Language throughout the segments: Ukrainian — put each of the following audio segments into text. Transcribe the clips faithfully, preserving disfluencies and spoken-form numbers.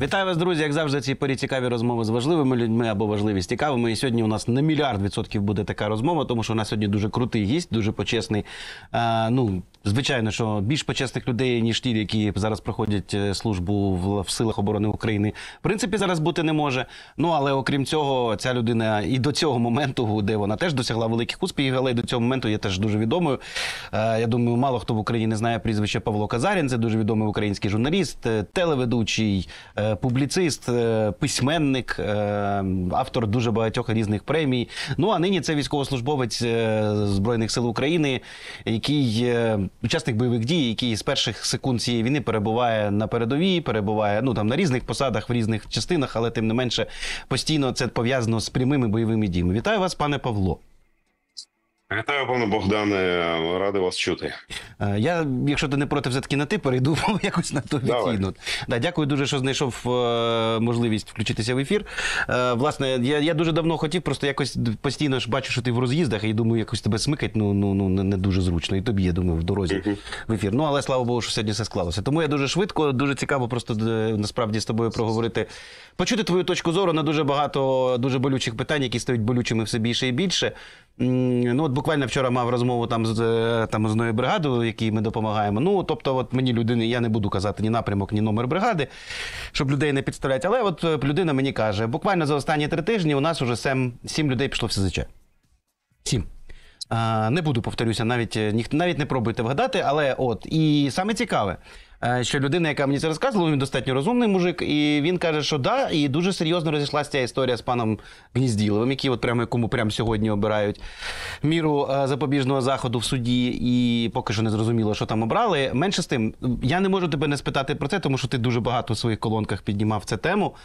Вітаю вас, друзі! Як завжди, цій порі цікаві розмови з важливими людьми або важливі з цікавими. І сьогодні у нас на мільярд відсотків буде така розмова, тому що у нас сьогодні дуже крутий гість, дуже почесний. А, ну, звичайно, що більш почесних людей, ніж ті, які зараз проходять службу в, в Силах оборони України, в принципі, зараз бути не може. Ну, але окрім цього, ця людина і до цього моменту, де вона теж досягла великих успіхів, але й до цього моменту є теж дуже відомою. А, я думаю, мало хто в Україні не знає прізвище Павло Казарін. Це дуже відомий український журналіст, телеведучий, публіцист, письменник, автор дуже багатьох різних премій. Ну, а нині це військовослужбовець Збройних сил України, який учасник бойових дій, який з перших секунд цієї війни перебуває на передовій, перебуває, ну, там, на різних посадах, в різних частинах, але тим не менше постійно це пов'язано з прямими бойовими діями. Вітаю вас, пане Павло. Вітаю, пане Богдане, радий вас чути. Я, якщо ти не проти, все-таки на ти перейду, бо якось на то відхідну. Да, дякую дуже, що знайшов можливість включитися в ефір. Власне, я, я дуже давно хотів, просто якось постійно ж бачу, що ти в роз'їздах, і думаю, якось тебе смикать, ну, ну, ну не дуже зручно. І тобі, я думаю, в дорозі uh-huh. в ефір. Ну, але слава Богу, що сьогодні все склалося. Тому я дуже швидко, дуже цікаво просто насправді з тобою проговорити, почути твою точку зору на дуже багато, дуже болючих питань, які стають болючими все більше і більше. Ну, от буквально вчора мав розмову там з там одною бригадою, якій ми допомагаємо. Ну, тобто, от мені людини, я не буду казати ні напрямок, ні номер бригади, щоб людей не підставляти. Але от людина мені каже, буквально за останні три тижні у нас уже сім, сім людей пішло в СЗЧ. Сім. А, не буду, повторюся, навіть, навіть не пробуйте вгадати, але от. І саме цікаве, що людина, яка мені це розказувала, він достатньо розумний мужик, і він каже, що да, і дуже серйозно розійшлася ця історія з паном Гнізділовим, який от прямо, якому прямо сьогодні обирають міру запобіжного заходу в суді, і поки що не зрозуміло, що там обрали. Менше з тим, я не можу тебе не спитати про це, тому що ти дуже багато в своїх колонках піднімав цю тему.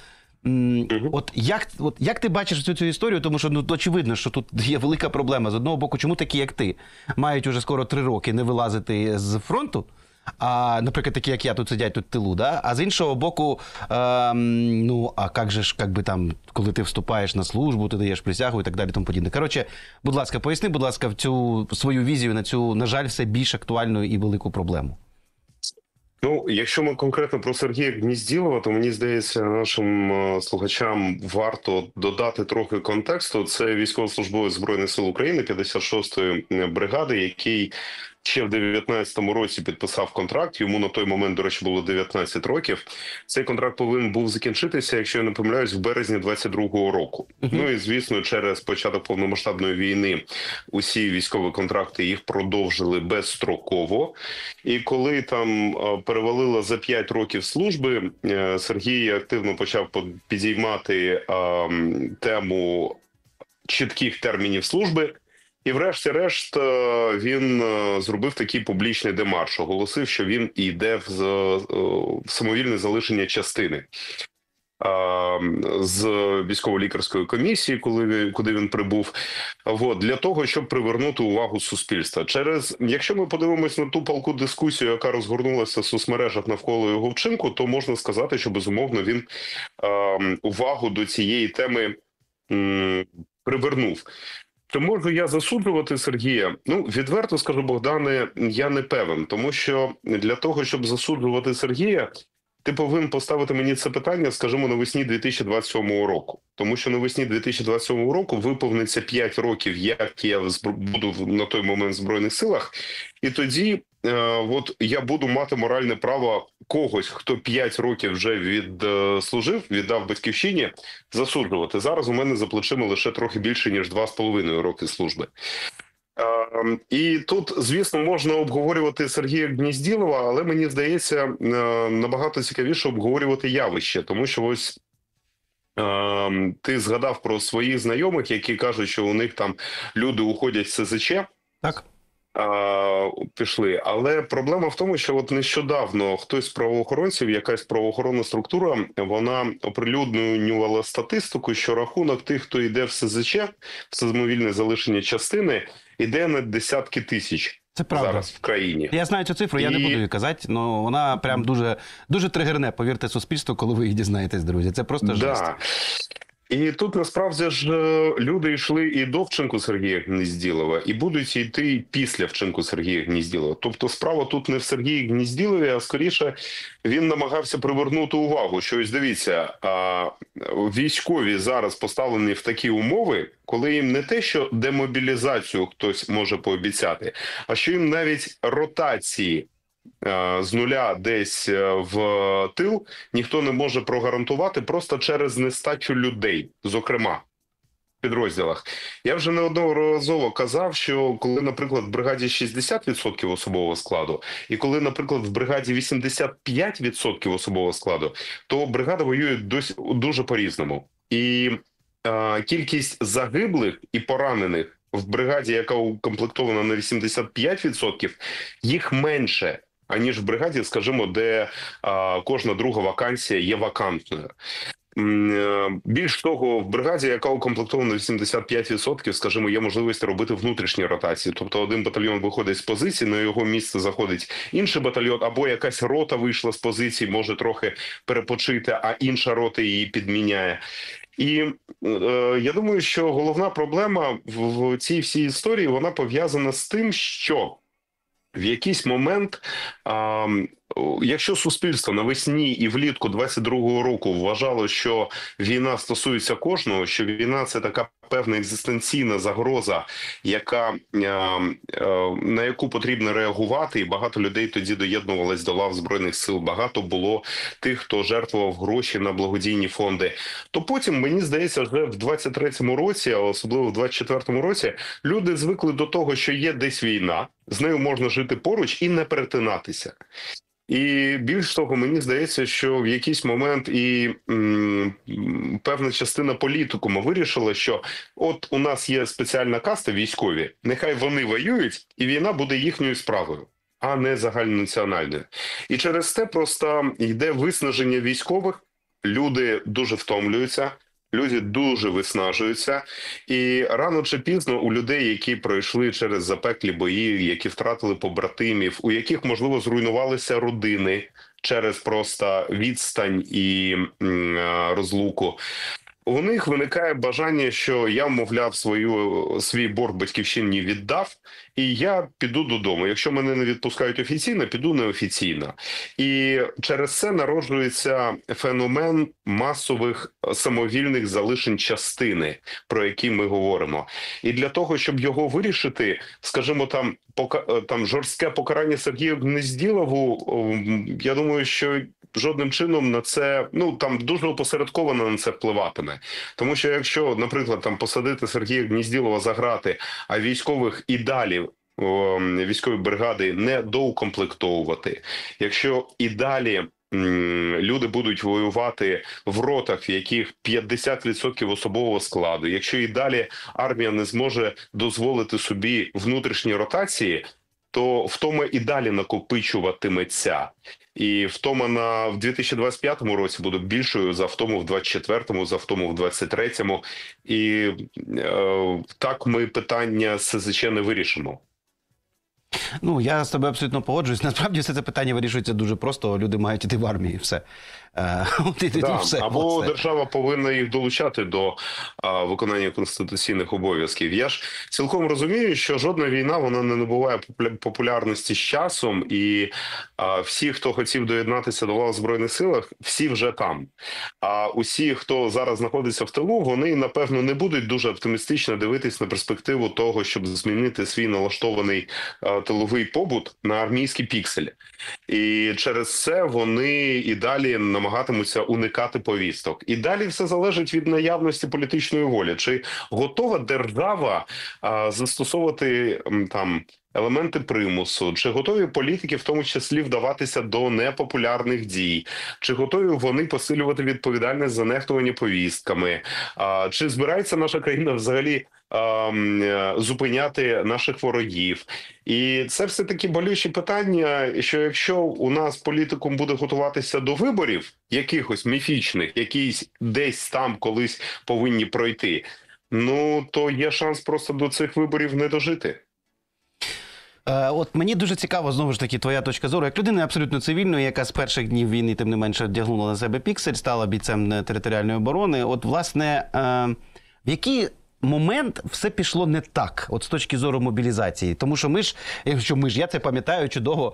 От як, от як ти бачиш цю, цю історію, тому що ну, очевидно, що тут є велика проблема. З одного боку, чому такі, як ти, мають уже скоро три роки не вилазити з фронту, а, наприклад, такі, як я, тут сидять, тут в тилу, да? А з іншого боку, е, ну, а як же ж, як би там, коли ти вступаєш на службу, ти даєш присягу і так далі, тому подібне. Коротше, будь ласка, поясни, будь ласка, в цю свою візію на цю, на жаль, все більш актуальну і велику проблему. Ну, якщо ми конкретно про Сергія Гнізділова, то мені здається, нашим слухачам варто додати трохи контексту. Це військовослужбовець Збройних сил України п'ятдесят шостої бригади, який ще в дев'ятнадцятому році підписав контракт. Йому на той момент, до речі, було дев'ятнадцять років. Цей контракт повинен був закінчитися, якщо я не помиляюсь, в березні двадцять другого року. Uh-huh. Ну і, звісно, через початок повномасштабної війни усі військові контракти їх продовжили безстроково. І коли там перевалило за п'ять років служби, Сергій активно почав підіймати а, тему чітких термінів служби. І врешті-решт він зробив такий публічний демарш, оголосив, що він йде в самовільне залишення частини з військово-лікарської комісії, коли, куди він прибув, от, для того, щоб привернути увагу суспільства. Через, якщо ми подивимось на ту палку дискусію, яка розгорнулася в соцмережах навколо його вчинку, то можна сказати, що, безумовно, він увагу до цієї теми привернув. Чи можу я засуджувати Сергія? Ну, відверто скажу, Богдане, я не певен, тому що для того, щоб засуджувати Сергія, ти повинен поставити мені це питання, скажімо, навесні дві тисячі двадцять сьомого року. Тому що навесні дві тисячі двадцять сьомого року виповниться п'ять років, як я буду на той момент в Збройних силах, і тоді е, от я буду мати моральне право когось, хто п'ять років вже відслужив, е, віддав батьківщині, засуджувати. Зараз у мене за плечима лише трохи більше, ніж два з половиною роки служби. І тут, звісно, можна обговорювати Сергія Гнізділова, але мені здається, набагато цікавіше обговорювати явище, тому що ось ти згадав про своїх знайомих, які кажуть, що у них там люди уходять з СЗЧ. Так. Пішли. Але проблема в тому, що от нещодавно хтось з правоохоронців, якась правоохоронна структура, вона оприлюднювала статистику, що рахунок тих, хто йде в СЗЧ, в самовільне залишення частини, йде на десятки тисяч. Це правда. Зараз в країні. Я знаю цю цифру, і... я не буду її казати, але вона прям дуже, дуже тригерне, повірте, суспільству, коли ви її дізнаєтесь, друзі. Це просто да. жесть. І тут насправді ж люди йшли і до вчинку Сергія Гнізділова, і будуть йти після вчинку Сергія Гнізділова. Тобто справа тут не в Сергії Гнізділові, а скоріше він намагався привернути увагу, що ось дивіться, військові зараз поставлені в такі умови, коли їм не те, що демобілізацію хтось може пообіцяти, а що їм навіть ротації з нуля десь в тил ніхто не може прогарантувати просто через нестачу людей, зокрема, в підрозділах. Я вже неодноразово казав, що коли, наприклад, в бригаді шістдесят відсотків особового складу і коли, наприклад, в бригаді вісімдесят п'ять відсотків особового складу, то бригада воює досі, дуже по-різному. І е, кількість загиблих і поранених в бригаді, яка укомплектована на вісімдесят п'ять відсотків, їх менше, аніж в бригаді, скажімо, де а, кожна друга вакансія є вакантною. Більш того, в бригаді, яка укомплектована вісімдесят п'ять відсотків, скажімо, є можливість робити внутрішні ротації. Тобто один батальйон виходить з позиції, на його місце заходить інший батальйон, або якась рота вийшла з позиції, може трохи перепочити, а інша рота її підміняє. І е, я думаю, що головна проблема в, в цій всій історії, вона пов'язана з тим, що в якийсь момент, а, якщо суспільство навесні і влітку двадцять другого року вважало, що війна стосується кожного, що війна – це така певна екзистенційна загроза, яка, а, а, на яку потрібно реагувати, і багато людей тоді доєднувалось до лав Збройних сил, багато було тих, хто жертвував гроші на благодійні фонди, то потім, мені здається, вже в двадцять третьому році, а особливо в двадцять четвертому році, люди звикли до того, що є десь війна, з нею можна жити поруч і не перетинатися. І більш того, мені здається, що в якийсь момент і м, певна частина політикуму вирішила, що от у нас є спеціальна каста військові, нехай вони воюють, і війна буде їхньою справою, а не загальнонаціональною. І через це просто йде виснаження військових, люди дуже втомлюються, люди дуже виснажуються, і рано чи пізно у людей, які пройшли через запеклі бої, які втратили побратимів, у яких, можливо, зруйнувалися родини через просто відстань і розлуку, у них виникає бажання, що я, мовляв, свою, свій борг батьківщині віддав, і я піду додому. Якщо мене не відпускають офіційно, піду неофіційно. І через це народжується феномен масових самовільних залишень частини, про які ми говоримо. І для того, щоб його вирішити, скажімо, там, пока, там жорстке покарання Сергію Гнізділову, я думаю, що жодним чином на це, ну, там дуже опосередковано на це впливатиме. Тому що якщо, наприклад, там посадити Сергія Гнізділова за грати, а військових і далі, о, військові бригади не доукомплектовувати, якщо і далі люди будуть воювати в ротах, в яких п'ятдесят відсотків особового складу, якщо і далі армія не зможе дозволити собі внутрішні ротації, то втома і далі накопичуватиметься. І втома на, в дві тисячі двадцять п'ятому році буде більшою за втому в двадцять четвертому, за втому в двадцять третьому. І е, так ми питання СЗЧ не вирішимо. Ну, я з тобою абсолютно погоджуюсь. Насправді все це питання вирішується дуже просто. Люди мають іти в армію, все. Да, все або власне. Держава повинна їх долучати до а, виконання конституційних обов'язків. Я ж цілком розумію, що жодна війна, вона не набуває популярності з часом, і а, всі, хто хотів доєднатися до лав Збройних сил, всі вже там. А усі, хто зараз знаходиться в тилу, вони, напевно, не будуть дуже оптимістично дивитись на перспективу того, щоб змінити свій налаштований а, тиловий побут на армійські пікселі. І через це вони і далі намагатимуться уникати повісток. І далі все залежить від наявності політичної волі. Чи готова держава а, застосовувати там елементи примусу? Чи готові політики, в тому числі, вдаватися до непопулярних дій? Чи готові вони посилювати відповідальність за нехтування повістками? А, чи збирається наша країна взагалі зупиняти наших ворогів? І це все такі болючі питання, що якщо у нас політикум буде готуватися до виборів, якихось міфічних, якісь десь там колись повинні пройти, ну то є шанс просто до цих виборів не дожити. От мені дуже цікаво, знову ж таки, твоя точка зору, як людина абсолютно цивільної, яка з перших днів війни, тим не менше, одягнула на себе піксель, стала бійцем територіальної оборони. От, власне, в якій момент все пішло не так, от з точки зору мобілізації. Тому що ми ж, що ми ж я це пам'ятаю чудово,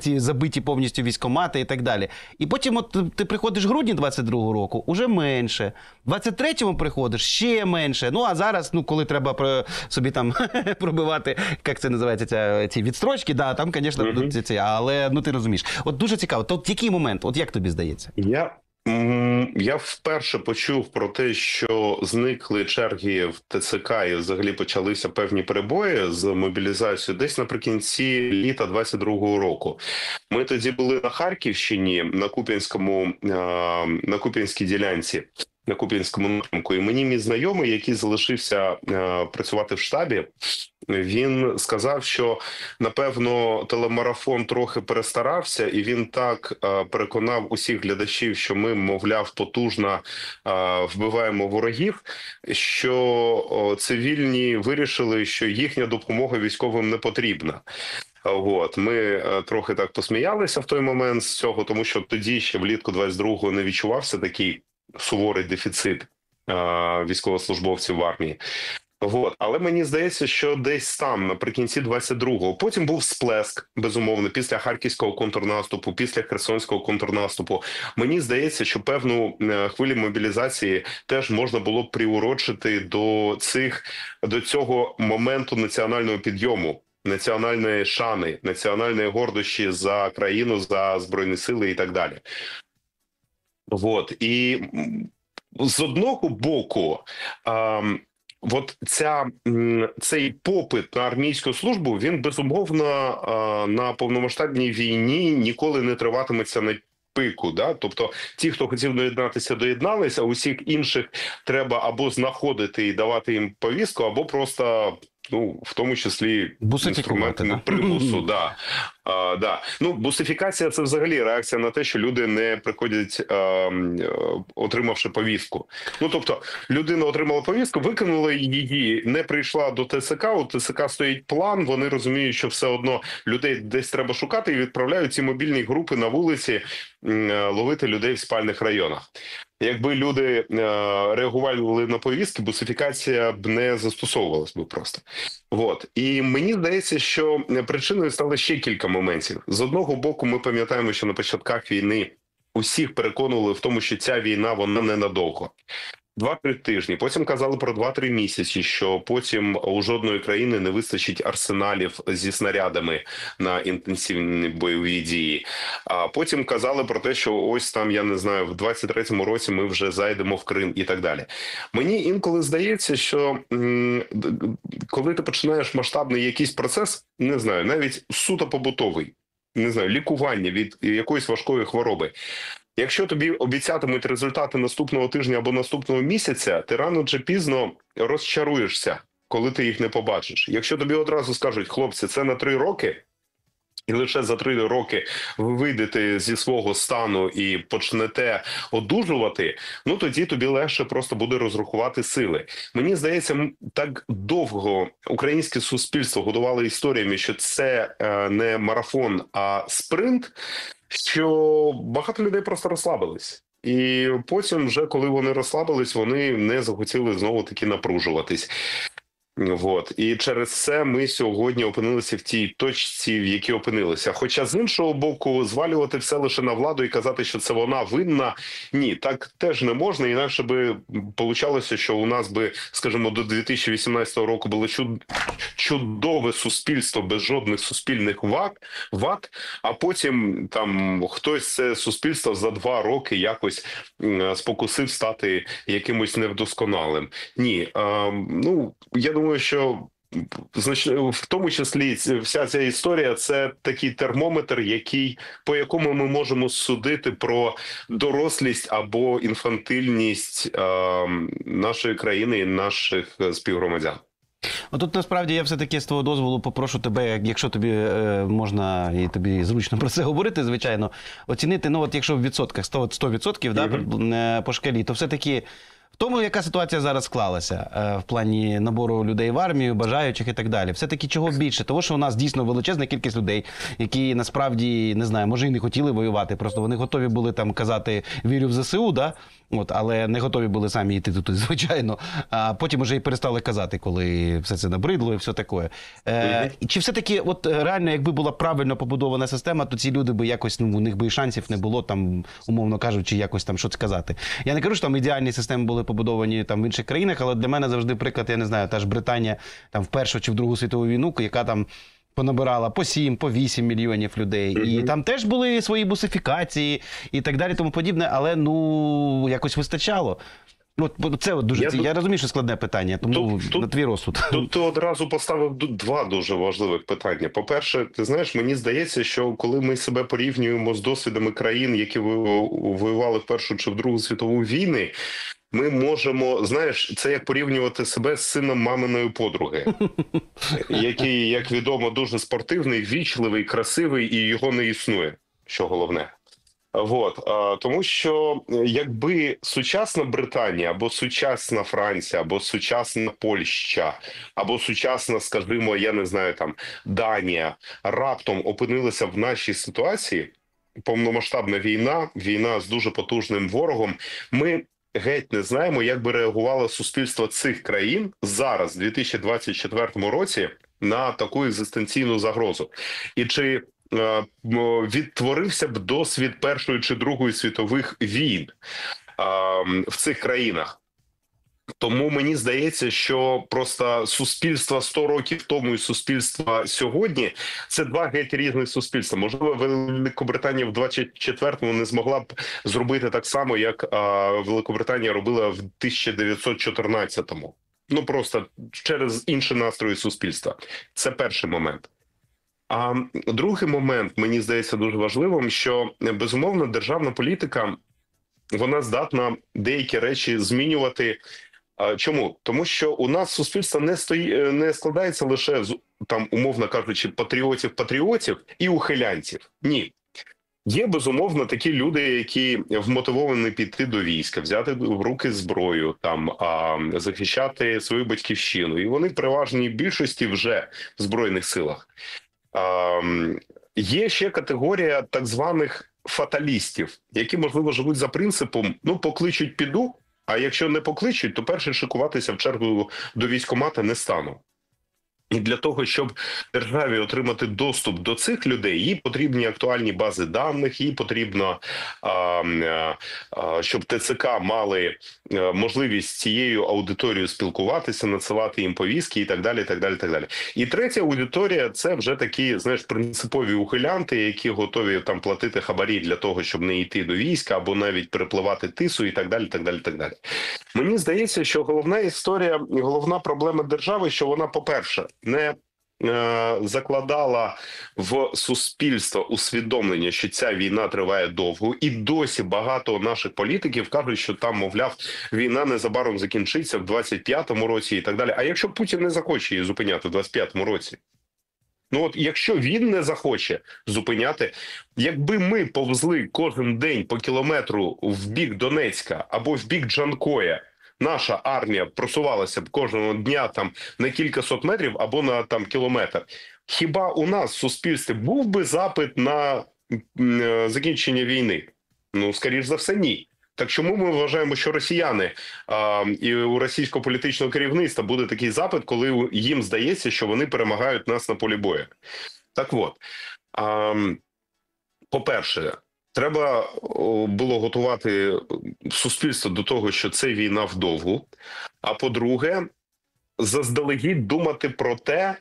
ці забиті повністю військкомати і так далі. І потім от ти приходиш в грудні двадцять другого року, уже менше. В двадцять третьому приходиш, ще менше. Ну, а зараз, ну, коли треба про собі там пробивати, як це називається, ця, ці відстрочки, да, там, звісно, будуть ці, ці, але, ну, ти розумієш. От дуже цікаво. То от який момент? От як тобі здається? Я... Я вперше почув про те, що зникли черги в Те Це Ка і взагалі почалися певні перебої з мобілізацією десь наприкінці літа двадцять другого року. Ми тоді були на Харківщині, на Куп'янському, на Куп'янській ділянці, на Куп'янському напрямку. І мені мій знайомий, який залишився працювати в штабі, він сказав, що, напевно, телемарафон трохи перестарався, і він так е, переконав усіх глядачів, що ми, мовляв, потужно е, вбиваємо ворогів, що е, цивільні вирішили, що їхня допомога військовим не потрібна. От, ми трохи так посміялися в той момент з цього, тому що тоді ще влітку двадцять другого не відчувався такий суворий дефіцит е, військовослужбовців в армії. От. Але мені здається, що десь там, наприкінці двадцять другого, потім був сплеск, безумовно, після харківського контрнаступу, після херсонського контрнаступу. Мені здається, що певну хвилю мобілізації теж можна було б приурочити до цих, до цього моменту національного підйому, національної шани, національної гордощі за країну, за Збройні Сили і так далі. От. І з одного боку... А, От ця, цей попит на армійську службу, він, безумовно, на повномасштабній війні ніколи не триватиметься на пику. Да? Тобто ті, хто хотів доєднатися, доєдналися, а усіх інших треба або знаходити і давати їм повістку, або просто... Ну, в тому числі інструментами примусу, да. А, да. Ну, бусифікація – це взагалі реакція на те, що люди не приходять, а, отримавши повістку. Ну, тобто, людина отримала повістку, викинула її, не прийшла до Те Це Ка, у Те Це Ка стоїть план, вони розуміють, що все одно людей десь треба шукати і відправляють ці мобільні групи на вулиці ловити людей в спальних районах. Якби люди е, реагували на повістки, бусифікація б не застосовувалась би просто. От. І мені здається, що причиною стало ще кілька моментів. З одного боку, ми пам'ятаємо, що на початках війни усіх переконували в тому, що ця війна, вона ненадовго. Два-три тижні. Потім казали про два-три місяці, що потім у жодної країни не вистачить арсеналів зі снарядами на інтенсивні бойові дії. А потім казали про те, що ось там, я не знаю, в двадцять третьому році ми вже зайдемо в Крим і так далі. Мені інколи здається, що коли ти починаєш масштабний якийсь процес, не знаю, навіть суто побутовий, не знаю, лікування від якоїсь важкої хвороби, якщо тобі обіцятимуть результати наступного тижня або наступного місяця, ти рано чи пізно розчаруєшся, коли ти їх не побачиш. Якщо тобі одразу скажуть, хлопці, це на три роки, і лише за три роки ви вийдете зі свого стану і почнете одужувати, ну тоді тобі легше просто буде розрахувати сили. Мені здається, так довго українське суспільство годувало історіями, що це не марафон, а спринт, що багато людей просто розслабились. І потім вже, коли вони розслабились, вони не захотіли знову-таки напружуватись. От. І через це ми сьогодні опинилися в тій точці, в якій опинилися. Хоча, з іншого боку, звалювати все лише на владу і казати, що це вона винна, ні, так теж не можна, інакше би получалося, що у нас би, скажімо, до дві тисячі вісімнадцятого року було чуд... чудове суспільство без жодних суспільних вад, а потім там хтось це суспільство за два роки якось спокусив стати якимось невдосконалим. Ні, а, ну, я думаю, Думаю, що в тому числі вся ця історія – це такий термометр, який, по якому ми можемо судити про дорослість або інфантильність е, нашої країни і наших співгромадян. Отут насправді я все-таки з твого дозволу попрошу тебе, якщо тобі е, можна і тобі зручно про це говорити, звичайно, оцінити, ну от якщо в відсотках, сто відсотків, сто відсотків да, по шкалі, то все-таки тому, яка ситуація зараз склалася в плані набору людей в армію, бажаючих і так далі. Все-таки чого більше? Того, що у нас дійсно величезна кількість людей, які насправді, не знаю, може і не хотіли воювати, просто вони готові були там казати «вірю в ЗСУ», да? От, але не готові були самі йти туди, звичайно. А потім вже і перестали казати, коли все це набридло і все таке. Е, чи все-таки, от реально, якби була правильно побудована система, то ці люди би якось, ну, у них би і шансів не було, там, умовно кажучи, якось там щось сказати. Я не кажу, що там ідеальні системи були побудовані там в інших країнах, але для мене завжди приклад, я не знаю, та ж Британія там в Першу чи в Другу світову війну, яка там понабирала по сім, по вісім мільйонів людей. Mm-hmm. І там теж були свої бусифікації і так далі, тому подібне, але, ну, якось вистачало. От, це от дуже, я, ці, тут, я розумію, що складне питання, тому тут, на твій розсуд. Тут ти одразу поставив два дуже важливих питання. По-перше, ти знаєш, мені здається, що коли ми себе порівнюємо з досвідами країн, які воювали в Першу чи в Другу світову війни, ми можемо, знаєш, це як порівнювати себе з сином маминої подруги, який, як відомо, дуже спортивний, ввічливий, красивий і його не існує, що головне. От, тому що якби сучасна Британія, або сучасна Франція, або сучасна Польща, або сучасна, скажімо, я не знаю, там, Данія, раптом опинилися в нашій ситуації, повномасштабна війна, війна з дуже потужним ворогом, ми геть не знаємо, як би реагувало суспільство цих країн зараз, у дві тисячі двадцять четвертому році, на таку екзистенційну загрозу. І чи відтворився б досвід Першої чи Другої світових війн в цих країнах. Тому мені здається, що просто суспільства сто років тому і суспільства сьогодні – це два геть різних суспільства. Можливо, Великобританія в двадцять четвертому не змогла б зробити так само, як Великобританія робила в тисяча дев'ятсот чотирнадцятому. Ну, просто через інші настрої суспільства. Це перший момент. А другий момент, мені здається, дуже важливим, що, безумовно, державна політика, вона здатна деякі речі змінювати. Чому? Тому що у нас суспільство не, стої... не складається лише з, там, умовно кажучи, патріотів-патріотів і ухилянців. Ні. Є, безумовно, такі люди, які вмотивовані піти до війська, взяти в руки зброю, там, а, захищати свою батьківщину. І вони в переважній більшості вже в Збройних силах. Um, є ще категорія так званих фаталістів, які, можливо, живуть за принципом, ну, покличуть, піду, а якщо не покличуть, то перше шикуватися в чергу до військкомата не стану. І для того, щоб державі отримати доступ до цих людей, їй потрібні актуальні бази даних, їй потрібно, щоб ТЦК мали можливість з цією аудиторією спілкуватися, надсилати їм повістки і так далі, і так далі, і так далі. І третя аудиторія – це вже такі, знаєш, принципові ухилянти, які готові там платити хабарі для того, щоб не йти до війська або навіть перепливати Тису і так далі, і так далі, і так далі. Мені здається, що головна історія, головна проблема держави, що вона, по-перше, не е, закладала в суспільство усвідомлення, що ця війна триває довго, і досі багато наших політиків кажуть, що там, мовляв, війна незабаром закінчиться в двадцять п'ятому році і так далі. А якщо Путін не захоче її зупиняти в двадцять п'ятому році? Ну от, якщо він не захоче зупиняти, якби ми повзли кожен день по кілометру в бік Донецька або в бік Джанкоя, наша армія просувалася б кожного дня там на кілька сот метрів або на там кілометр. Хіба у нас в суспільстві був би запит на закінчення війни? Ну, скоріш за все, ні. Так чому ми вважаємо, що росіяни а, і у російського політичного керівництва буде такий запит, коли їм здається, що вони перемагають нас на полі бою? Так от, а, по-перше, треба було готувати суспільство до того, що це війна вдовгу. А по-друге, заздалегідь думати про те,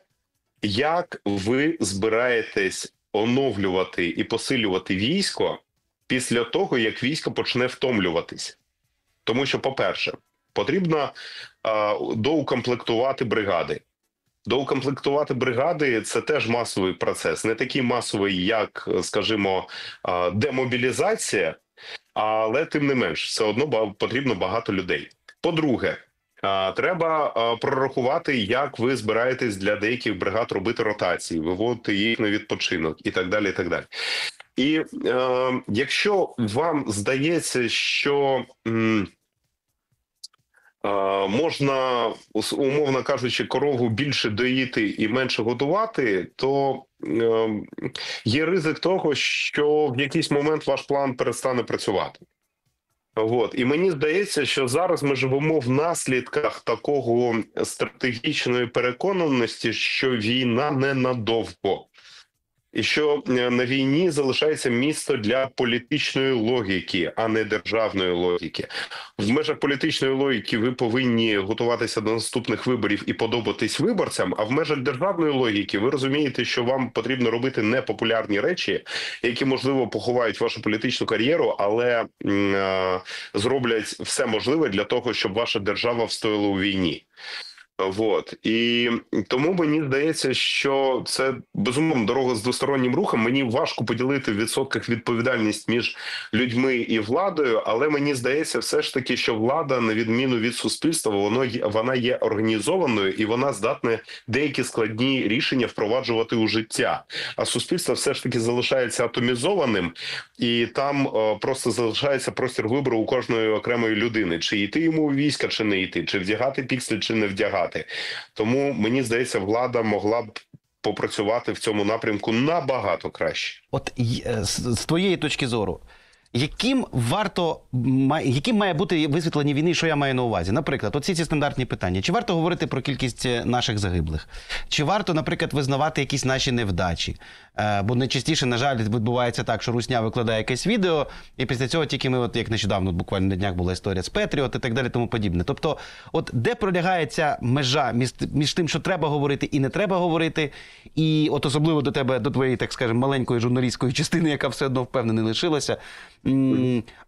як ви збираєтесь оновлювати і посилювати військо після того, як військо почне втомлюватись. Тому що, по-перше, потрібно а, доукомплектувати бригади. Доукомплектувати бригади – це теж масовий процес. Не такий масовий, як, скажімо, демобілізація, але тим не менш, все одно потрібно багато людей. По-друге, треба прорахувати, як ви збираєтесь для деяких бригад робити ротації, виводити їх на відпочинок і так далі, і так далі. І е, якщо вам здається, що... М- можна, умовно кажучи, корову більше доїти і менше годувати, то є ризик того, що в якийсь момент ваш план перестане працювати. От. І мені здається, що зараз ми живемо в наслідках такого стратегічної переконаності, що війна ненадовго. І що на війні залишається місце для політичної логіки, а не державної логіки. В межах політичної логіки ви повинні готуватися до наступних виборів і подобатись виборцям, а в межах державної логіки ви розумієте, що вам потрібно робити непопулярні речі, які, можливо, поховають вашу політичну кар'єру, але е- зроблять все можливе для того, щоб ваша держава встояла у війні. От. І тому мені здається, що це, безумовно, дорога з двостороннім рухом. Мені важко поділити в відсотках відповідальність між людьми і владою, але мені здається все ж таки, що влада, на відміну від суспільства, воно, вона є організованою і вона здатна деякі складні рішення впроваджувати у життя. А суспільство все ж таки залишається атомізованим, і там о, просто залишається простір вибору у кожної окремої людини. Чи йти йому у війська, чи не йти, чи вдягати піксель, чи не вдягати. Тому, мені здається, влада могла б попрацювати в цьому напрямку набагато краще. От з твоєї точки зору, яким варто, яким має бути висвітлення війни, що я маю на увазі? Наприклад, оці ці стандартні питання. Чи варто говорити про кількість наших загиблих? Чи варто, наприклад, визнавати якісь наші невдачі? Бо найчастіше, на жаль, відбувається так, що русня викладає якесь відео, і після цього тільки ми, от як нещодавно, буквально на днях була історія з Петріот і так далі, тому подібне. Тобто, от де пролягає ця межа між, між тим, що треба говорити і не треба говорити, і от особливо до тебе, до твоєї, так скажемо, маленької журналістської частини, яка все одно впевнена не лишилася.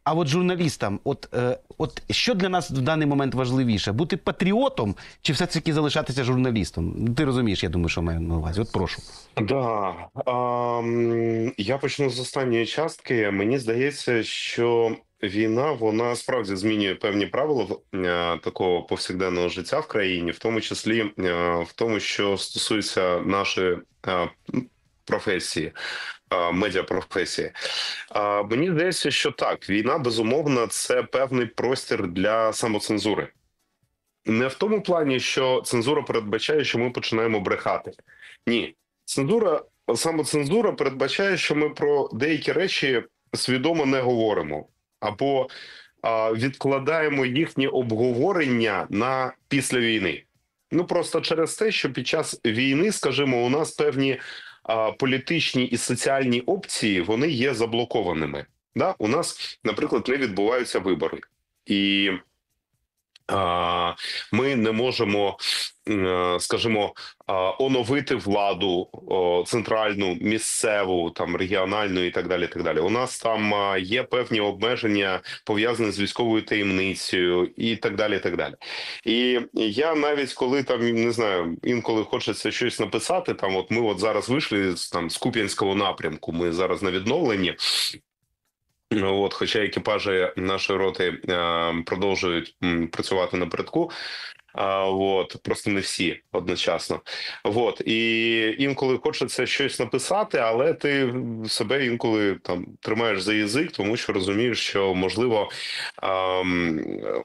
А от журналістам, от, от що для нас в даний момент важливіше? Бути патріотом чи все-таки залишатися журналістом? Ти розумієш, я думаю, що маю на увазі. От прошу. Да. Е, я почну з останньої частки. Мені здається, що війна, вона справді змінює певні правила такого повсякденного життя в країні, в тому числі в тому, що стосується нашої професії. Медіапрофесії. Мені здається, що так, війна, безумовно, це певний простір для самоцензури. Не в тому плані, що цензура передбачає, що ми починаємо брехати. Ні. Цензура, самоцензура передбачає, що ми про деякі речі свідомо не говоримо. Або а, відкладаємо їхнє обговорення на після війни. Ну, просто через те, що під час війни, скажімо, у нас певні політичні і соціальні опції, вони є заблокованими. Да? У нас, наприклад, не відбуваються вибори. І а, ми не можемо, скажімо, оновити владу центральну, місцеву, там, регіональну і так далі, так далі. У нас там є певні обмеження, пов'язані з військовою таємницею і так далі, так далі. І я навіть, коли там, не знаю, інколи хочеться щось написати, там, от ми от зараз вийшли там, з Куп'янського напрямку, ми зараз на відновленні, от, хоча екіпажі нашої роти а, продовжують м, працювати напередку, А, от, просто не всі одночасно. От, і інколи хочеться щось написати, але ти себе інколи там тримаєш за язик, тому що розумієш, що можливо, а,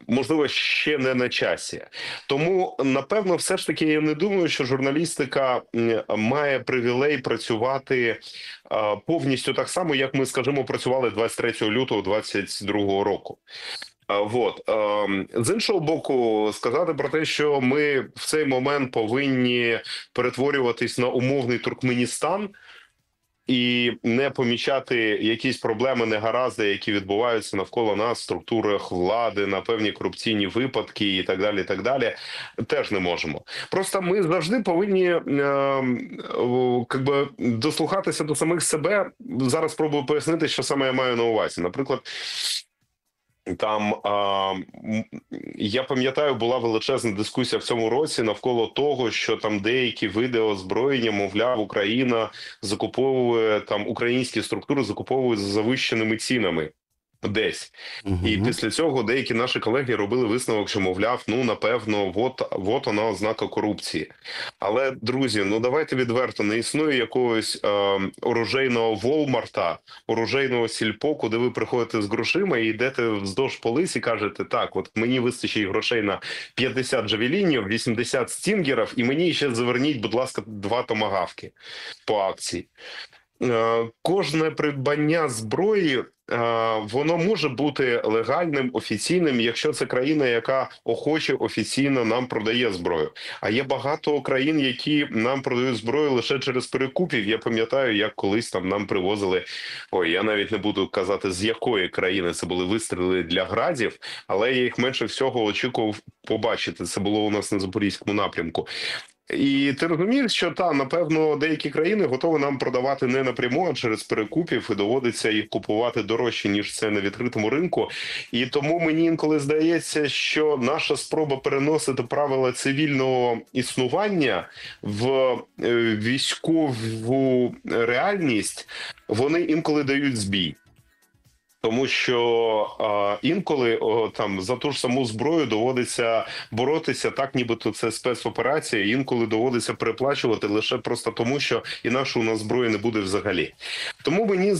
можливо ще не на часі. Тому, напевно, все ж таки я не думаю, що журналістика має привілей працювати а, повністю так само, як ми, скажімо, працювали двадцять третього лютого двадцять другого року. От. З іншого боку, сказати про те, що ми в цей момент повинні перетворюватись на умовний Туркменістан і не помічати якісь проблеми, негаразди, які відбуваються навколо нас в структурах влади, на певні корупційні випадки і так далі, і так далі, теж не можемо. Просто ми завжди повинні е, якби, дослухатися до самих себе. Зараз спробую пояснити, що саме я маю на увазі. Наприклад, Там, а, я пам'ятаю, була величезна дискусія в цьому році навколо того, що там деякі види озброєння, мовляв, Україна закуповує, там, українські структури закуповують за завищеними цінами. десь. Угу. І після цього деякі наші колеги робили висновок, що, мовляв, ну, напевно, от, от вона ознака корупції. Але, друзі, ну, давайте відверто, не існує якогось е, оружейного Волмарта, оружейного сільпо, куди ви приходите з грошима і йдете вздовж полиці і кажете, так, от мені вистачить грошей на п'ятдесят джавелінів, вісімдесят стінгерів, і мені ще заверніть, будь ласка, два томагавки по акції. Кожне придбання зброї, воно може бути легальним, офіційним, якщо це країна, яка охоче офіційно нам продає зброю. А є багато країн, які нам продають зброю лише через перекупів. Я пам'ятаю, як колись там нам привозили, ой, я навіть не буду казати, з якої країни це були вистріли для градів, але я їх менше всього очікував побачити. Це було у нас на Запорізькому напрямку. І ти розумієш, що, та, напевно, деякі країни готові нам продавати не напряму, а через перекупів, і доводиться їх купувати дорожче, ніж це на відкритому ринку. І тому мені інколи здається, що наша спроба переносити правила цивільного існування в військову реальність, вони інколи дають збій. Тому що а, інколи о, там за ту ж саму зброю доводиться боротися, так нібито це спецоперація, інколи доводиться переплачувати лише просто тому, що інакше у нас зброї не буде взагалі. Тому мені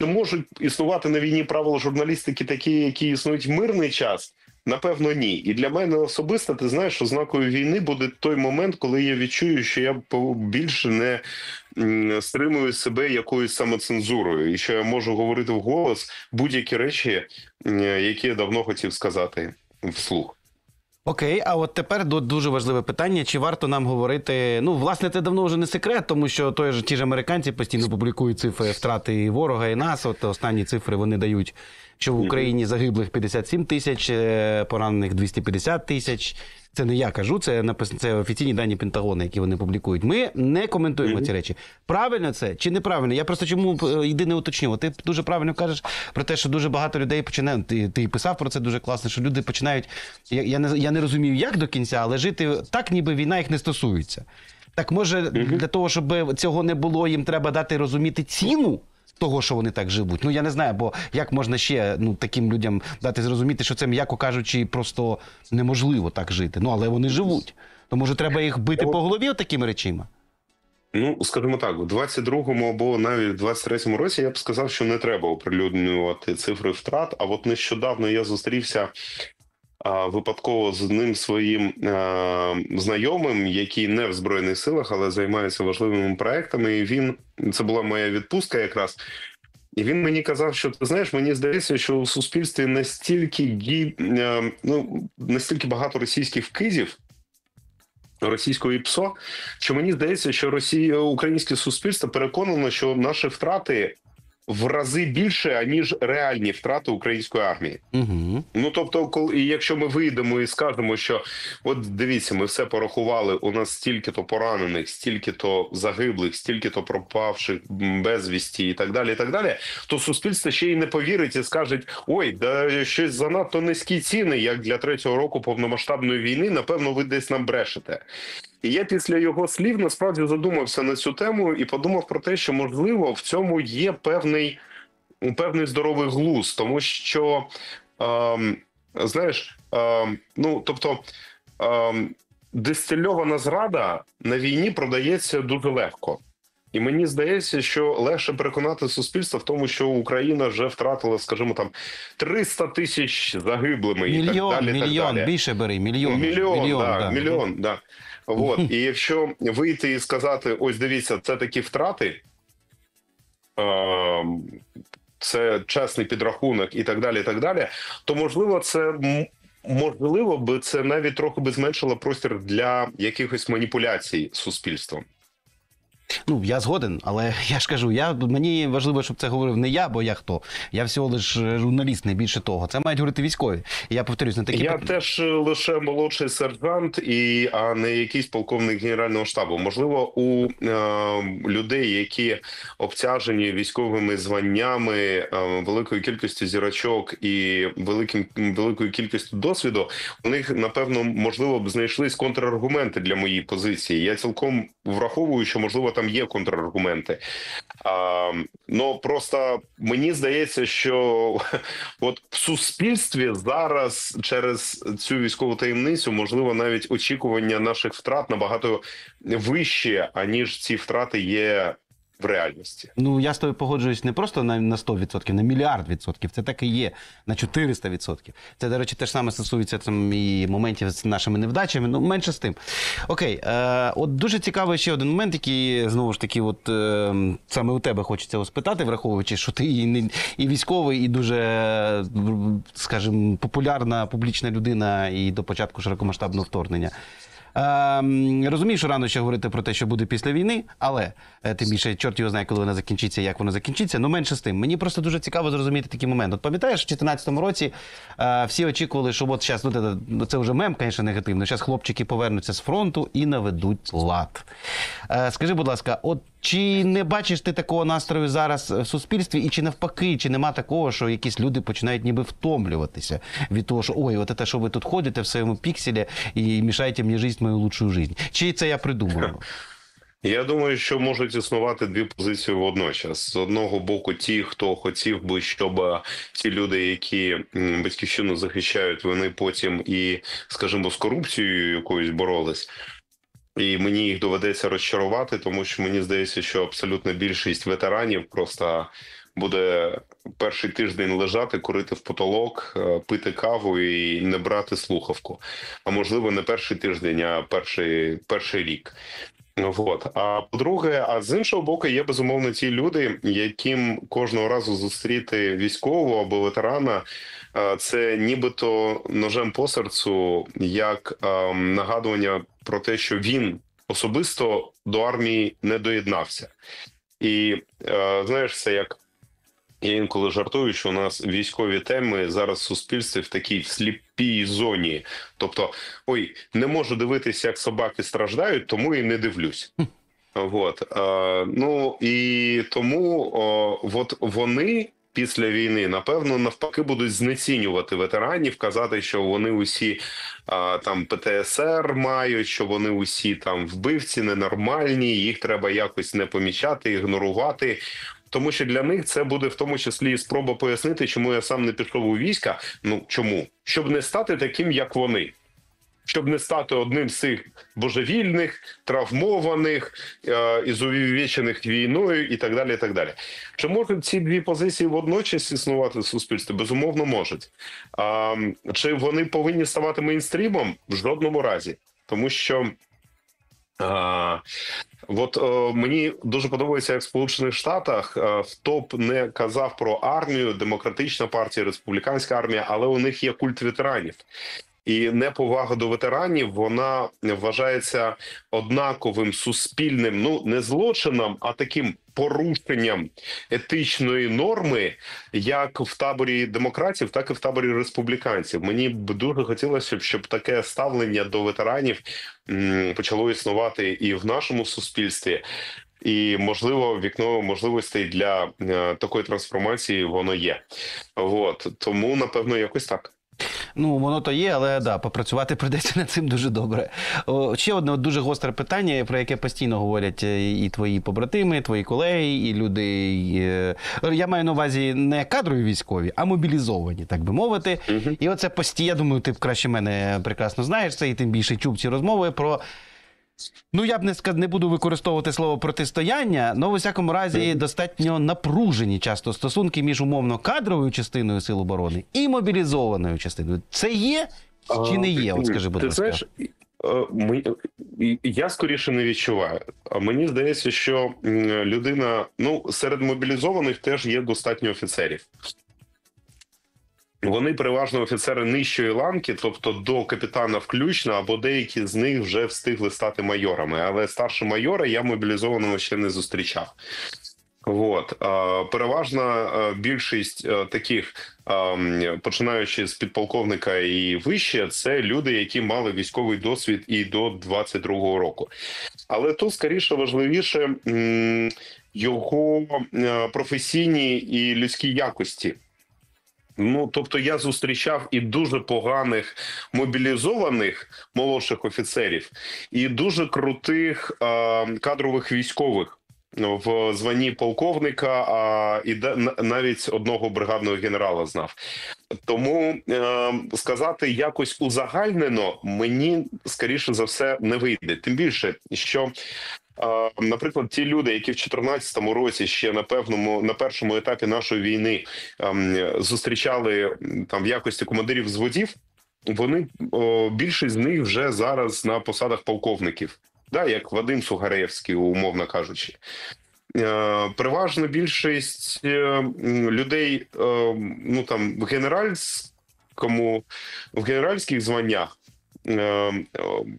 не можуть існувати на війні правила журналістики такі, які існують в мирний час. Напевно, ні. І для мене особисто, ти знаєш, що знакою війни буде той момент, коли я відчую, що я більше не стримую себе якоюсь самоцензурою, і що я можу говорити вголос будь-які речі, які я давно хотів сказати вслух. Окей, а от тепер дуже важливе питання, чи варто нам говорити, ну, власне, це давно вже не секрет, тому що той ж, ті ж американці постійно публікують цифри втрати і ворога, і нас, от останні цифри вони дають, що в Україні загиблих п'ятдесят сім тисяч, поранених двісті п'ятдесят тисяч. Це не я кажу, це написано, це офіційні дані Пентагону, які вони публікують. Ми не коментуємо ці речі. Правильно це чи неправильно? Я просто чому єдине уточню. Ти дуже правильно кажеш про те, що дуже багато людей починає, ти, ти писав про це дуже класно, що люди починають, я, я, не, я не розумію як до кінця, але жити так, ніби війна їх не стосується. Так може для того, щоб цього не було, їм треба дати розуміти ціну того, що вони так живуть. Ну, я не знаю, бо як можна ще, ну, таким людям дати зрозуміти, що це, м'яко кажучи, просто неможливо так жити. Ну, але вони живуть. То, може, треба їх бити по голові такими речима? Ну, скажімо так, в двадцять другому або навіть в двадцять третьому році я б сказав, що не треба оприлюднювати цифри втрат. А от нещодавно я зустрівся а, випадково з одним своїм а, знайомим, який не в Збройних силах, але займається важливими проектами, і він... Це була моя відпустка якраз. І він мені казав, що, ти знаєш, мені здається, що у суспільстві настільки, гі... ну, настільки багато російських кизів, російського ІПСО, що мені здається, що Росія, українське суспільство переконано, що наші втрати в рази більше, аніж реальні втрати української армії. Угу. Ну, тобто, коли, якщо ми вийдемо і скажемо, що от дивіться, ми все порахували, у нас стільки-то поранених, стільки-то загиблих, стільки-то пропавших безвісті і так далі, і так далі, то суспільство ще й не повірить і скаже, ой, да щось занадто низькі ціни, як для третього року повномасштабної війни, напевно, ви десь нам брешете. І я після його слів насправді задумався на цю тему і подумав про те, що, можливо, в цьому є певний, певний здоровий глузд, тому що, ем, знаєш, ем, ну, тобто, ем, дистильована зрада на війні продається дуже легко. І мені здається, що легше переконати суспільство в тому, що Україна вже втратила, скажімо, там, триста тисяч загиблими мільйон, і так далі. Мільйон, так далі. Більше бери, мільйон. Мільйон, мільйон, да, да. мільйон да. От. І якщо вийти і сказати, ось дивіться, це такі втрати, це чесний підрахунок і так далі, і так далі, то, можливо, це... можливо би це навіть трохи би зменшило простір для якихось маніпуляцій суспільством. Ну, я згоден, але я ж кажу, я, мені важливо, щоб це говорив не я, бо я хто. Я всього лише журналіст, не більше того. Це мають говорити військові. І я повторюсь, на такі... Я пит... теж лише молодший сержант, і, а не якийсь полковник Генерального штабу. Можливо, у е, людей, які обтяжені військовими званнями, е, великою кількістю зірочок і великим, великою кількістю досвіду, у них, напевно, можливо б знайшлись контраргументи для моєї позиції. Я цілком враховую, що, можливо, там є контраргументи. А, ну, просто мені здається, що от в суспільстві зараз через цю військову таємницю, можливо, навіть очікування наших втрат набагато вище, аніж ці втрати є в реальності. Ну, я з тобою погоджуюсь не просто на, на сто відсотків, на мільярд відсотків. Це так і є. На чотириста відсотків. Це, до речі, теж саме стосується там, і моментів з нашими невдачами. Ну, менше з тим. Окей. Е, от дуже цікавий ще один момент, який, знову ж таки, от е, саме у тебе хочеться спитати, враховуючи, що ти і, і військовий, і дуже, скажімо, популярна публічна людина і до початку широкомасштабного вторгнення. Е, розумію, що рано ще говорити про те, що буде після війни, але е, тим більше чорт його знає, коли вона закінчиться, як вона закінчиться, ну менше з тим. Мені просто дуже цікаво зрозуміти такий момент. От пам'ятаєш, в дві тисячі чотирнадцятому році е, всі очікували, що от зараз, ну, це вже мем, звісно, негативно, зараз хлопчики повернуться з фронту і наведуть лад. Е, скажи, будь ласка, от чи не бачиш ти такого настрою зараз в суспільстві, і чи навпаки, чи нема такого, що якісь люди починають ніби втомлюватися від того, що ой, от це, що ви тут ходите в своєму пікселі і мішаєте мені життя, мою лучшу життя? Чи це я придумав? Я думаю, що можуть існувати дві позиції водночас. З одного боку, ті, хто хотів би, щоб ті люди, які батьківщину захищають, вони потім і, скажімо, з корупцією якоюсь боролись. І мені їх доведеться розчарувати, тому що мені здається, що абсолютна більшість ветеранів просто буде перший тиждень лежати, курити в потолок, пити каву і не брати слухавку. А можливо, не перший тиждень, а перший, перший рік. От. А по-друге, а з іншого боку, є, безумовно, ті люди, яким кожного разу зустріти військового або ветерана це нібито ножем по серцю, як ем, нагадування про те, що він особисто до армії не доєднався. І, е, знаєш, це як... Я інколи жартую, що у нас військові теми зараз в суспільстві в такій сліпій зоні. Тобто, ой, не можу дивитися, як собаки страждають, тому і не дивлюсь. От. Е, ну, і тому е, от вони після війни, напевно, навпаки будуть знецінювати ветеранів, казати, що вони усі а, там Пе Те Ес Ер мають, що вони усі там вбивці, ненормальні, їх треба якось не помічати, ігнорувати. Тому що для них це буде в тому числі і спроба пояснити, чому я сам не пішов у війська. Ну, чому? Щоб не стати таким, як вони. Щоб не стати одним з цих божевільних, травмованих, е- ізувічених війною і так далі, і так далі. Чи можуть ці дві позиції водночас існувати в суспільстві? Безумовно, можуть. А, чи вони повинні ставати мейнстрімом? В жодному разі. Тому що а, от о, мені дуже подобається, як в Сполучених Штатах а, в ТОП не казав про армію, демократична партія, республіканська армія, але у них є культ ветеранів. І неповага до ветеранів, вона вважається однаковим суспільним, ну, не злочином, а таким порушенням етичної норми, як в таборі демократів, так і в таборі республіканців. Мені б дуже хотілося б, щоб таке ставлення до ветеранів почало існувати і в нашому суспільстві. І, можливо, вікно можливостей для такої трансформації воно є. От. Тому, напевно, якось так. Ну, воно то є, але, да, попрацювати прийдеться над цим дуже добре. О, ще одне дуже гостре питання, про яке постійно говорять і твої побратими, і твої колеги, і люди, і, я маю на увазі не кадрові військові, а мобілізовані, так би мовити. Угу. І оце постійно, я думаю, ти краще мене прекрасно знаєш це, і тим більше чув ці розмови про... Ну, я б не сказ... не буду використовувати слово протистояння, але в усякому разі достатньо напружені часто стосунки між умовно кадровою частиною Сил оборони і мобілізованою частиною. Це є чи не є? От скажи, будь ласка. Ти знаєш, я скоріше не відчуваю. Мені здається, що людина, ну, серед мобілізованих теж є достатньо офіцерів. Вони переважно офіцери нижчої ланки, тобто до капітана включно, або деякі з них вже встигли стати майорами. Але старше майора я мобілізованого ще не зустрічав. От. Переважна більшість таких, починаючи з підполковника і вище, це люди, які мали військовий досвід і до двадцять другого року. Але тут, скоріше, важливіше його професійні і людські якості. Ну, тобто я зустрічав і дуже поганих мобілізованих молодших офіцерів, і дуже крутих е, кадрових військових в званні полковника, а і навіть одного бригадного генерала знав. Тому е, сказати якось узагальнено мені, скоріше за все, не вийде. Тим більше, що, е, наприклад, ті люди, які в дві тисячі чотирнадцятому році ще на певному, на першому етапі нашої війни е, зустрічали там в якості командирів взводів, вони е, більшість з них вже зараз на посадах полковників. Да, як Вадим Сухаревський, умовно кажучи. Е, переважна більшість е, людей, е, ну там, в генеральському, в генеральських званнях, е,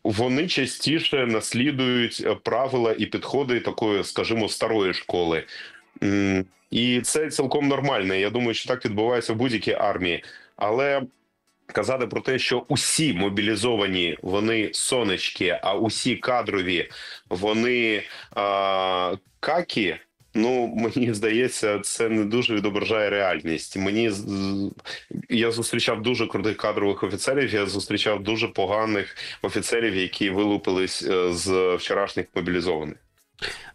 вони частіше наслідують правила і підходи такої, скажімо, старої школи. Е, і це цілком нормально. Я думаю, що так відбувається в будь-якій армії. Але казати про те, що усі мобілізовані, вони сонечки, а усі кадрові, вони а, какі, ну, мені здається, це не дуже відображає реальність. Мені, я зустрічав дуже крутих кадрових офіцерів, я зустрічав дуже поганих офіцерів, які вилупились з вчорашніх мобілізованих.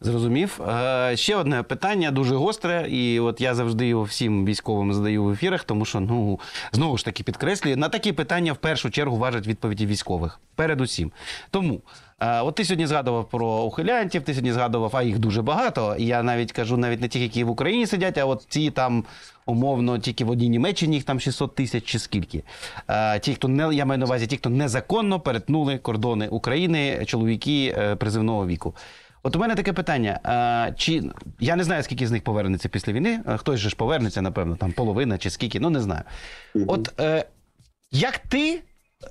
Зрозумів. Е, ще одне питання, дуже гостре, і от я завжди його всім військовим задаю в ефірах, тому що, ну, знову ж таки підкреслюю, на такі питання в першу чергу важать відповіді військових. Передусім. Тому, е, от ти сьогодні згадував про ухилянтів, ти сьогодні згадував, а їх дуже багато, і я навіть кажу, навіть не тих, які в Україні сидять, а от ці там, умовно, тільки в одній Німеччині їх там шістсот тисяч чи скільки. Е, ті, хто не, я маю на увазі, ті, хто незаконно перетнули кордони України, чоловіки е, призивного віку. От у мене таке питання, а, чи, я не знаю, скільки з них повернеться після війни, хтось же ж повернеться, напевно, там половина чи скільки, ну не знаю. От е, як ти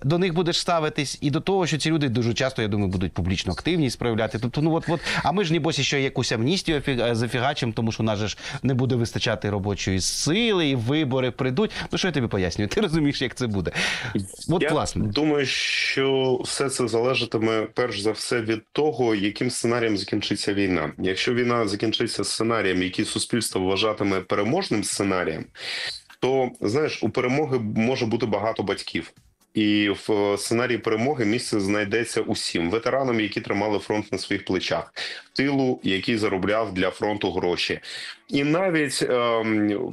до них будеш ставитись і до того, що ці люди дуже часто, я думаю, будуть публічно активність проявляти, тобто, ну от-от, а ми ж нібосі ще якусь амністію зафігачимо, тому що у нас же ж не буде вистачати робочої сили, і вибори прийдуть, ну що я тобі пояснюю, ти розумієш, як це буде. От, я власне. думаю, що все це залежатиме, перш за все, від того, яким сценарієм закінчиться війна. Якщо війна закінчиться сценарієм, який суспільство вважатиме переможним сценарієм, то, знаєш, у перемоги може бути багато батьків. І в сценарії перемоги місце знайдеться усім. Ветеранам, які тримали фронт на своїх плечах, тилу, який заробляв для фронту гроші. І навіть е,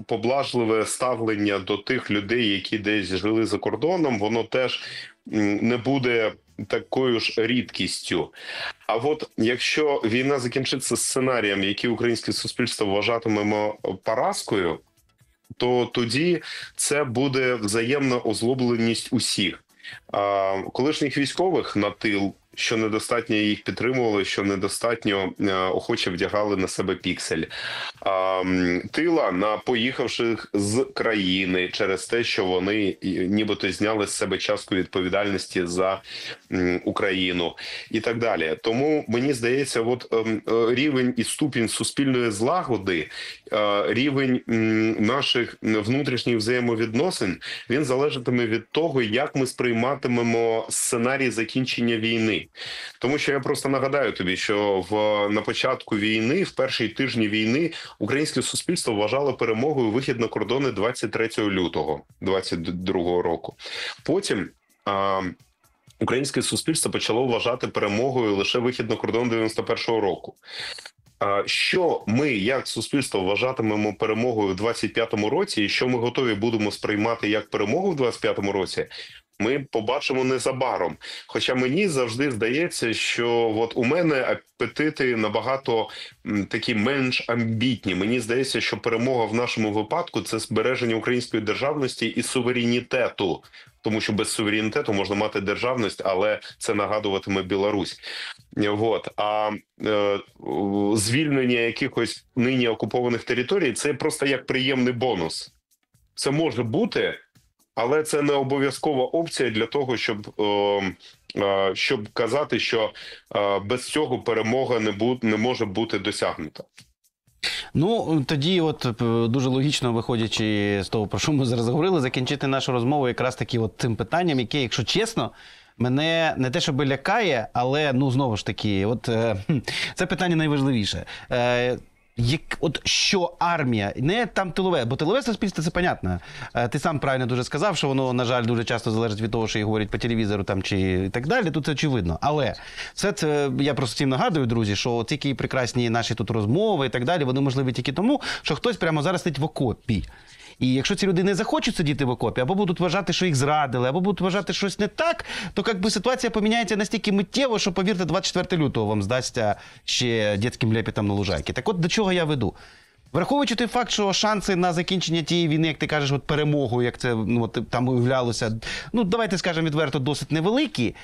поблажливе ставлення до тих людей, які десь жили за кордоном, воно теж не буде такою ж рідкістю. А от якщо війна закінчиться сценарієм, який українське суспільство вважатиме поразкою, то тоді це буде взаємна озлобленість усіх. А, колишніх військових на тил, що недостатньо їх підтримували, що недостатньо а, охоче вдягали на себе піксель. А, тила на поїхавших з країни через те, що вони нібито зняли з себе частку відповідальності за м, Україну і так далі. Тому, мені здається, от ем, рівень і ступінь суспільної злагоди, е, рівень м, наших внутрішніх взаємовідносин, він залежатиме від того, як ми сприйматимемо сценарій закінчення війни. Тому що я просто нагадаю тобі, що в, на початку війни, в перші тижні війни, українське суспільство вважало перемогою вихід на кордони двадцять третього лютого двадцять другого року. Потім а, українське суспільство почало вважати перемогою лише вихід на кордон дев'яносто першого року. А, що ми, як суспільство, вважатимемо перемогою в двадцять п'ятому році і що ми готові будемо сприймати як перемогу в двадцять п'ятому році – ми побачимо незабаром. Хоча мені завжди здається, що от у мене апетити набагато такі менш амбітні. Мені здається, що перемога в нашому випадку – це збереження української державності і суверенітету. Тому що без суверенітету можна мати державність, але це нагадуватиме Білорусь. От. А е, звільнення якихось нині окупованих територій – це просто як приємний бонус. Це може бути... Але це не обов'язкова опція для того, щоб, е, щоб казати, що е, без цього перемога не, бу- не може бути досягнута. Ну, тоді от дуже логічно, виходячи з того, про що ми зараз говорили, закінчити нашу розмову якраз таки от цим питанням, яке, якщо чесно, мене не те, щоб лякає, але, ну, знову ж таки, от, е, це питання найважливіше. Е, як, от що армія, не там тилове, бо тилове суспільство, це понятно. Ти сам правильно дуже сказав, що воно, на жаль, дуже часто залежить від того, що їй говорять по телевізору там, чи і так далі, тут це очевидно. Але все це, я просто всім нагадую, друзі, що ті прекрасні наші тут розмови і так далі, вони можливі тільки тому, що хтось прямо зараз сидить в окопі. І якщо ці люди не захочуть сидіти в окопі, або будуть вважати, що їх зрадили, або будуть вважати, що щось не так, то якби ситуація поміняється настільки миттєво, що, повірте, двадцять четвертого лютого вам здасться ще дитячим лепетом на лужайці. Так от, до чого я веду? Враховуючи той факт, що шанси на закінчення тієї війни, як ти кажеш, от перемогу, як це ну, от, там уявлялося, ну, давайте скажемо відверто, досить невеликі.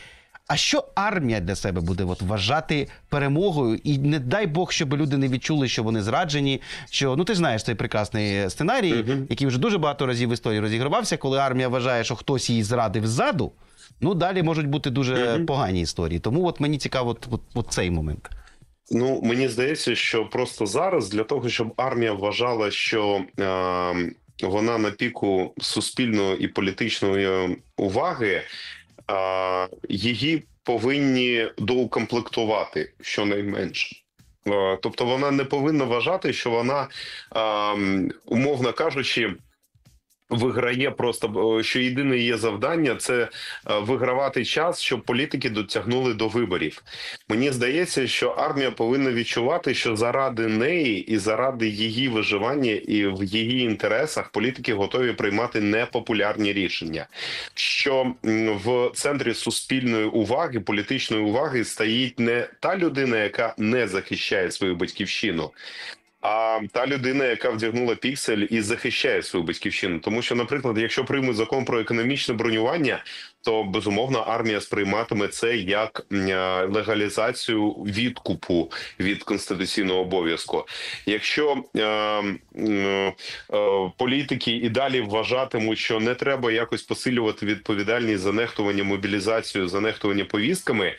А що армія для себе буде от, вважати перемогою? І не дай Бог, щоб люди не відчули, що вони зраджені. Що, ну, ти знаєш цей прекрасний сценарій, mm-hmm. який вже дуже багато разів в історії розігравався, коли армія вважає, що хтось її зрадив ззаду, ну, далі можуть бути дуже mm-hmm. погані історії. Тому от мені цікаво от, от, от цей момент. Ну, мені здається, що просто зараз для того, щоб армія вважала, що е, вона на піку суспільної і політичної уваги, а її повинні доукомплектувати щонайменше. Тобто вона не повинна вважати, що вона, умовно кажучи, виграє просто, що єдине її завдання – це вигравати час, щоб політики дотягнули до виборів. Мені здається, що армія повинна відчувати, що заради неї і заради її виживання і в її інтересах політики готові приймати непопулярні рішення. Що в центрі суспільної уваги, політичної уваги стоїть не та людина, яка не захищає свою батьківщину, а та людина, яка вдягнула піксель і захищає свою батьківщину. Тому що, наприклад, якщо приймуть закон про економічне бронювання, то, безумовно, армія сприйматиме це як легалізацію відкупу від конституційного обов'язку. Якщо е, е, політики і далі вважатимуть, що не треба якось посилювати відповідальність за нехтування мобілізацією, за нехтування повістками,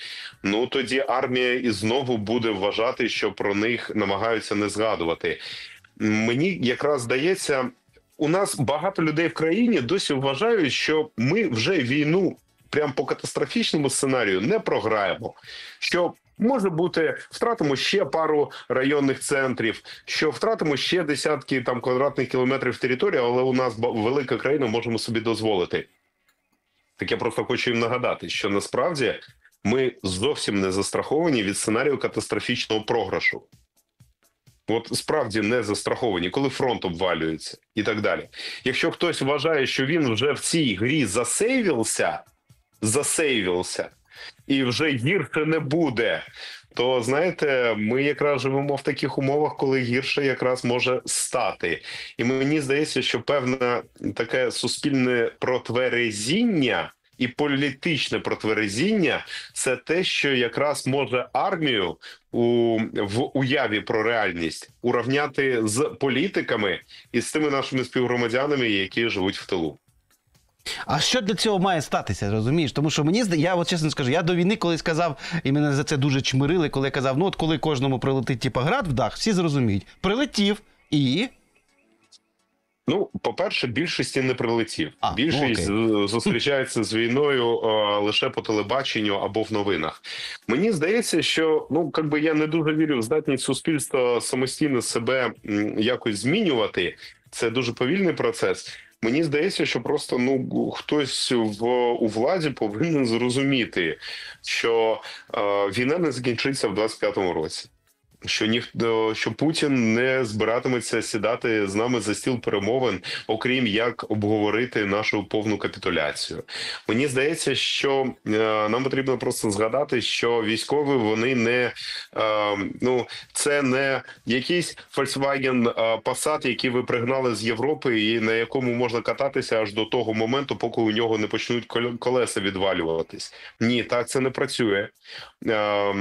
ну тоді армія і знову буде вважати, що про них намагаються не згадувати. Мені якраз здається, у нас багато людей в країні досі вважають, що ми вже війну прямо по катастрофічному сценарію не програємо. Що може бути, втратимо ще пару районних центрів, що втратимо ще десятки там квадратних кілометрів території, але у нас велика країна, можемо собі дозволити. Так я просто хочу їм нагадати, що насправді ми зовсім не застраховані від сценарію катастрофічного програшу. От справді не застраховані, коли фронт обвалюється і так далі. Якщо хтось вважає, що він вже в цій грі засейвився, засейвився, і вже гірше не буде, то, знаєте, ми якраз живемо в таких умовах, коли гірше якраз може стати. І мені здається, що певне таке суспільне протверезіння і політичне протверезіння – це те, що якраз може армію у, в уяві про реальність урівняти з політиками і з тими нашими співгромадянами, які живуть в тилу. А що для цього має статися, розумієш? Тому що мені, я от чесно скажу, я до війни колись казав, і мене за це дуже чмирили, коли я казав, ну от коли кожному прилетить типа град в дах, всі зрозуміють. Прилетів і... Ну, по-перше, більшості не прилетів. А, Більшість окей. зустрічається з війною а, лише по телебаченню або в новинах. Мені здається, що ну, якби я не дуже вірю в здатність суспільства самостійно себе якось змінювати. Це дуже повільний процес. Мені здається, що просто ну хтось в у владі повинен зрозуміти, що а, війна не закінчиться в двадцять п'ятому році. Що ніхто, що Путін не збиратиметься сідати з нами за стіл перемовин, окрім як обговорити нашу повну капітуляцію. Мені здається, що е, нам потрібно просто згадати, що військові вони не е, ну це не якийсь Volkswagen Passat, який ви пригнали з Європи і на якому можна кататися аж до того моменту, поки у нього не почнуть колеса відвалюватись. Ні, так це не працює. Е,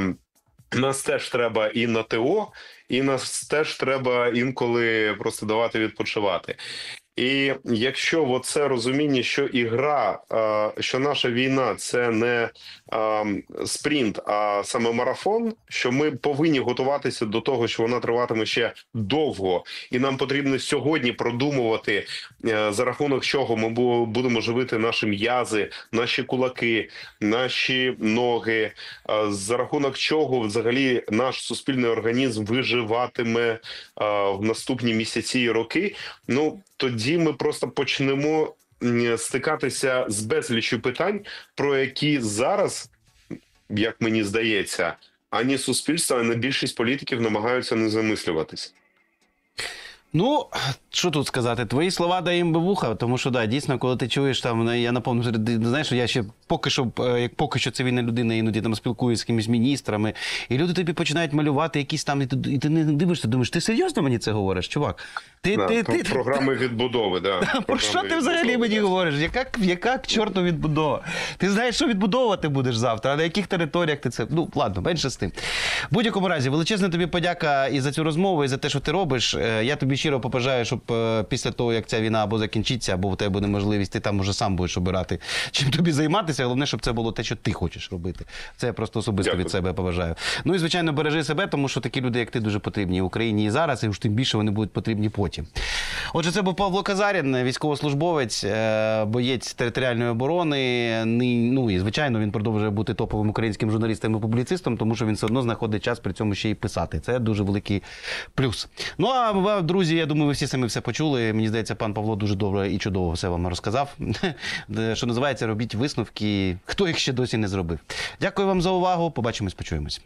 Нас теж треба і на ТО, і нас теж треба інколи просто давати відпочивати. І якщо це розуміння, що ігра, що наша війна – це не спринт, а саме марафон, що ми повинні готуватися до того, що вона триватиме ще довго. І нам потрібно сьогодні продумувати, за рахунок чого ми будемо живити наші м'язи, наші кулаки, наші ноги, за рахунок чого взагалі наш суспільний організм виживатиме в наступні місяці і роки, ну, тоді ми просто почнемо стикатися з безлічю питань, про які зараз, як мені здається, ані суспільство, ані більшість політиків намагаються не замислюватися. Ну, що тут сказати, твої слова дай їм би вуха, тому що, да, дійсно, коли ти чуєш там, я напевно, знаєш, я ще поки що, як поки що цивільна людина іноді там спілкуюся з кимось міністрами, і люди тобі починають малювати якісь там, і ти, і ти не дивишся, думаєш, ти серйозно мені це говориш, чувак? Ти, да, ти, про ти, програми ти, відбудови, да. Про програми що ти взагалі мені так говориш? Яка, яка чорту відбудова? Ти знаєш, що відбудовувати будеш завтра, а на яких територіях ти це? Ну, ладно, менше з тим. В будь-якому разі, величезна тобі подяка і за цю розмову, і за те, що ти робиш. Я тобі щиро побажаю, щоб після того, як ця війна або закінчиться, або в тебе буде можливість, ти там уже сам будеш обирати, чим тобі займатися. Головне, щоб це було те, що ти хочеш робити. Це я просто особисто Дякую. від себе побажаю. Ну і, звичайно, бережи себе, тому що такі люди, як ти, дуже потрібні в Україні і зараз, і уж тим більше вони будуть потрібні потім. Отже, це був Павло Казарін, військовослужбовець, боєць територіальної оборони. Ну і, звичайно, він продовжує бути топовим українським журналістом і публіцистом, тому що він все одно знаходить час при цьому ще й писати. Це дуже великий плюс. Ну а друзі, я думаю, ви всі самі все почули. Мені здається, пан Павло дуже добре і чудово все вам розказав. Що називається, робіть висновки, хто їх ще досі не зробив. Дякую вам за увагу. Побачимось, почуємось.